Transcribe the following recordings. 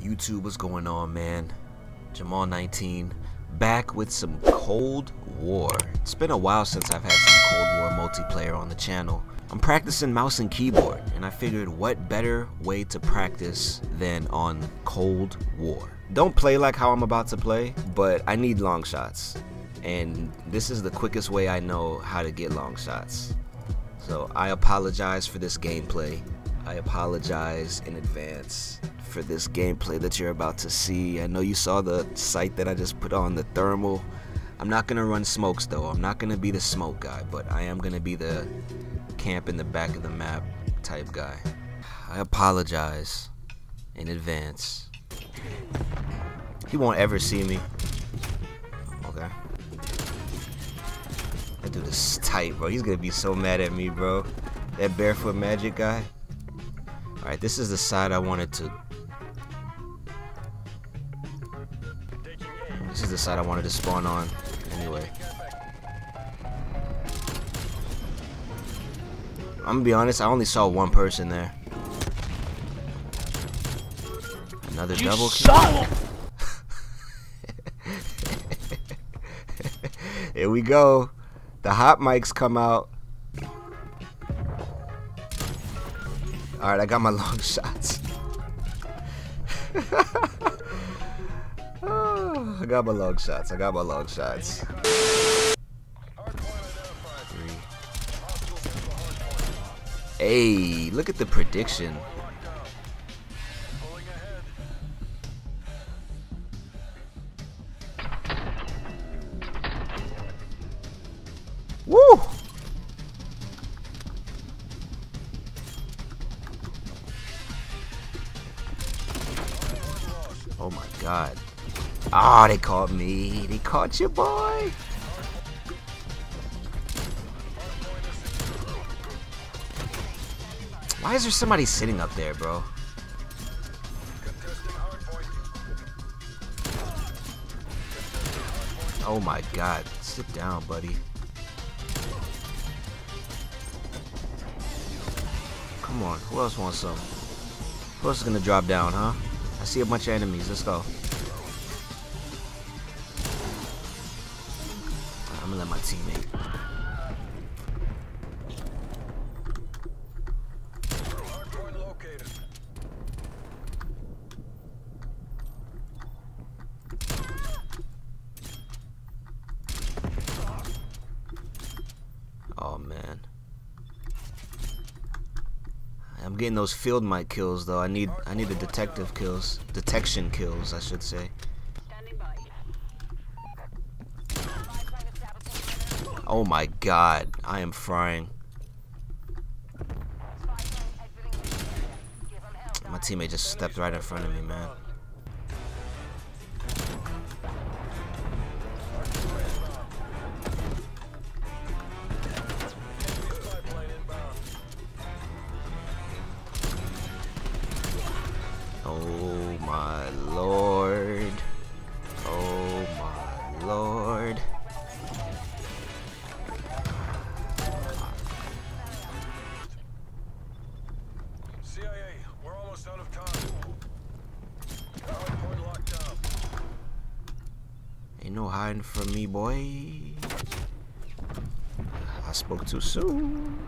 YouTube, what's going on, man? Jamaal19 back with some Cold War. It's been a while since I've had some Cold War multiplayer on the channel. I'm practicing mouse and keyboard, and I figured what better way to practice than on Cold War. Don't play like how I'm about to play, but I need long shots, and this is the quickest way I know how to get long shots. So I apologize for this gameplay. I apologize in advance for this gameplay that you're about to see. I know you saw the site that I just put on, the thermal. I'm not gonna run smokes though. I'm not gonna be the smoke guy, but I am gonna be the camp in the back of the map type guy. I apologize in advance. He won't ever see me. Okay. That dude is tight, bro. He's gonna be so mad at me, bro. That barefoot magic guy. Alright, this is the side I wanted to... This is the side I wanted to spawn on, anyway. I'm gonna be honest, I only saw one person there. Another you double kill. Here we go. The hot mics come out. Alright, I got my long shots. Oh, I got my long shots. I got my long shots. Hey, look at the prediction. Woo! Oh my god. Ah, oh, they caught me. They caught you, boy. Why is there somebody sitting up there, bro? Oh my god. Sit down, buddy. Come on. Who else wants some? Who else is gonna drop down, huh? I see a bunch of enemies. Let's go. I'm gonna let my teammate. Oh man, I'm getting those field mic kills though. I need the detective kills, detection kills, I should say. Oh my god, I am frying. My teammate just stepped right in front of me, man. Oh my lord. Oh my lord. Ain't no hiding from me, boy. I spoke too soon.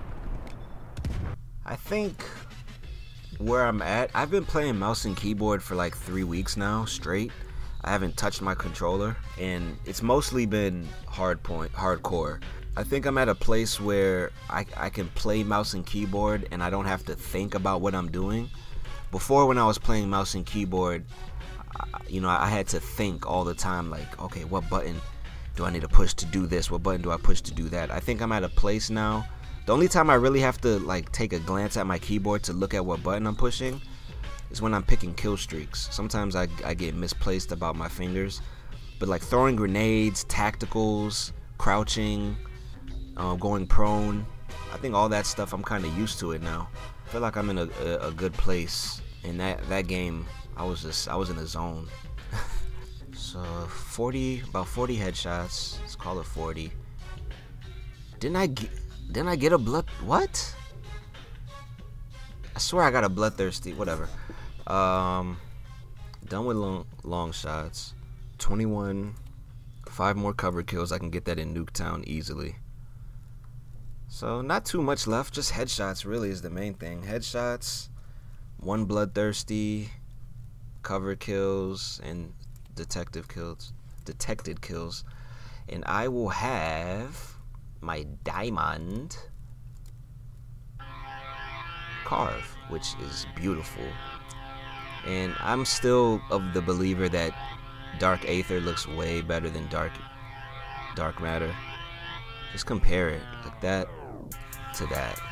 I think where I'm at, I've been playing mouse and keyboard for like 3 weeks now straight. I haven't touched my controller, and it's mostly been hardcore. I think I'm at a place where I can play mouse and keyboard and I don't have to think about what I'm doing. Before, when I was playing mouse and keyboard, you know, I had to think all the time, like, okay, what button do I need to push to do this? What button do I push to do that? I think I'm at a place now. The only time I really have to like take a glance at my keyboard to look at what button I'm pushing is when I'm picking kill streaks. Sometimes I get misplaced about my fingers, but like throwing grenades, tacticals, crouching, going prone, I think all that stuff, I'm kind of used to it now. I feel like I'm in a good place. In that game, I was in a zone. So about 40 headshots. Let's call it 40. Didn't I get a blood? What? I swear I got a bloodthirsty. Whatever. done with long shots. 21, 5 more cover kills. I can get that in Nuketown easily. So not too much left, just headshots really is the main thing. Headshots, 1 bloodthirsty, cover kills, and detected kills. And I will have my diamond carve, which is beautiful. And I'm still of the believer that Dark Aether looks way better than Dark Matter. Just compare it like that to that.